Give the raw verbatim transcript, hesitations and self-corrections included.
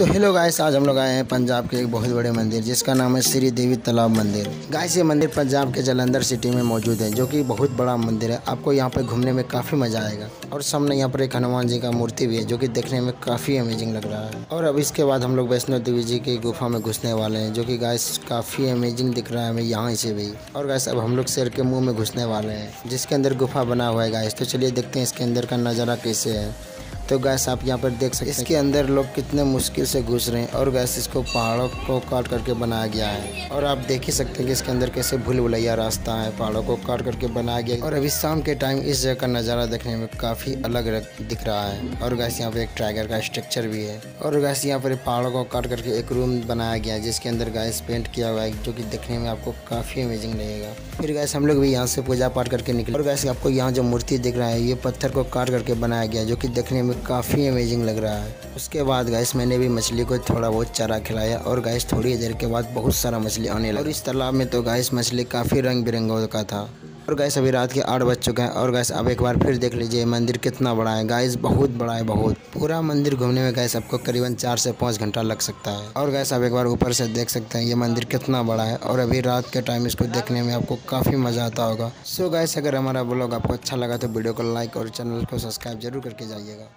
So hello guys, आज हम लोग आए हैं पंजाब के एक बहुत बड़े मंदिर जिसका नाम है श्री देवी तालाब मंदिर। गाइस ये मंदिर पंजाब के जालंधर सिटी में मौजूद है जो कि बहुत बड़ा मंदिर है। आपको यहाँ पर घूमने में काफ़ी मज़ा आएगा और सामने यहाँ पर एक हनुमान जी का मूर्ति भी है जो कि देखने में काफ़ी अमेजिंग लग रहा है। और अब इसके बाद हम लोग वैष्णो देवी जी की गुफा में घुसने वाले हैं जो कि गाइस काफ़ी अमेजिंग दिख रहा है हमें यहाँ से भी। और गाइस अब हम लोग शेर के मुँह में घुसने वाले हैं जिसके अंदर गुफा बना हुआ है गाइस। तो चलिए देखते हैं इसके अंदर का नज़ारा कैसे है। तो गैस आप यहाँ पर देख सकते हैं इसके अंदर लोग कितने मुश्किल से घुस रहे हैं। और गैस इसको पहाड़ों को काट करके बनाया गया है और आप देख ही सकते हैं कि इसके अंदर कैसे भूल भुलैया रास्ता है, पहाड़ों को काट करके बनाया गया। और अभी शाम के टाइम इस जगह का नज़ारा देखने में काफ़ी अलग दिख रहा है। और गैस यहाँ पर एक टाइगर का स्ट्रक्चर भी है। और गैस यहाँ पर पहाड़ों को काट करके एक रूम बनाया गया है जिसके अंदर गैस पेंट किया हुआ है जो कि देखने में आपको काफ़ी अमेजिंग लगेगा। फिर गैस हम लोग भी यहाँ से पूजा पाठ करके निकले। और गैस आपको यहाँ जो मूर्ति दिख रहा है ये पत्थर को काट करके बनाया गया जो कि देखने में काफ़ी अमेजिंग लग रहा है। उसके बाद गाइस मैंने भी मछली को थोड़ा बहुत चारा खिलाया और गाइस थोड़ी देर के बाद बहुत सारा मछली आने लगा। और इस तालाब में तो गाइस मछली काफ़ी रंग बिरंगों का था। और गाइस अभी रात के आठ बज चुके हैं। और गाइस आप एक बार फिर देख लीजिए मंदिर कितना बड़ा है। गाइस बहुत बड़ा है, बहुत। पूरा मंदिर घूमने में गाइस आपको करीबन चार से पाँच घंटा लग सकता है। और गाइस आप एक बार ऊपर से देख सकते हैं ये मंदिर कितना बड़ा है। और अभी रात के टाइम इसको देखने में आपको काफ़ी मज़ा आता होगा। सो गाइस अगर हमारा ब्लॉग आपको अच्छा लगा तो वीडियो को लाइक और चैनल को सब्सक्राइब जरूर करके जाइएगा।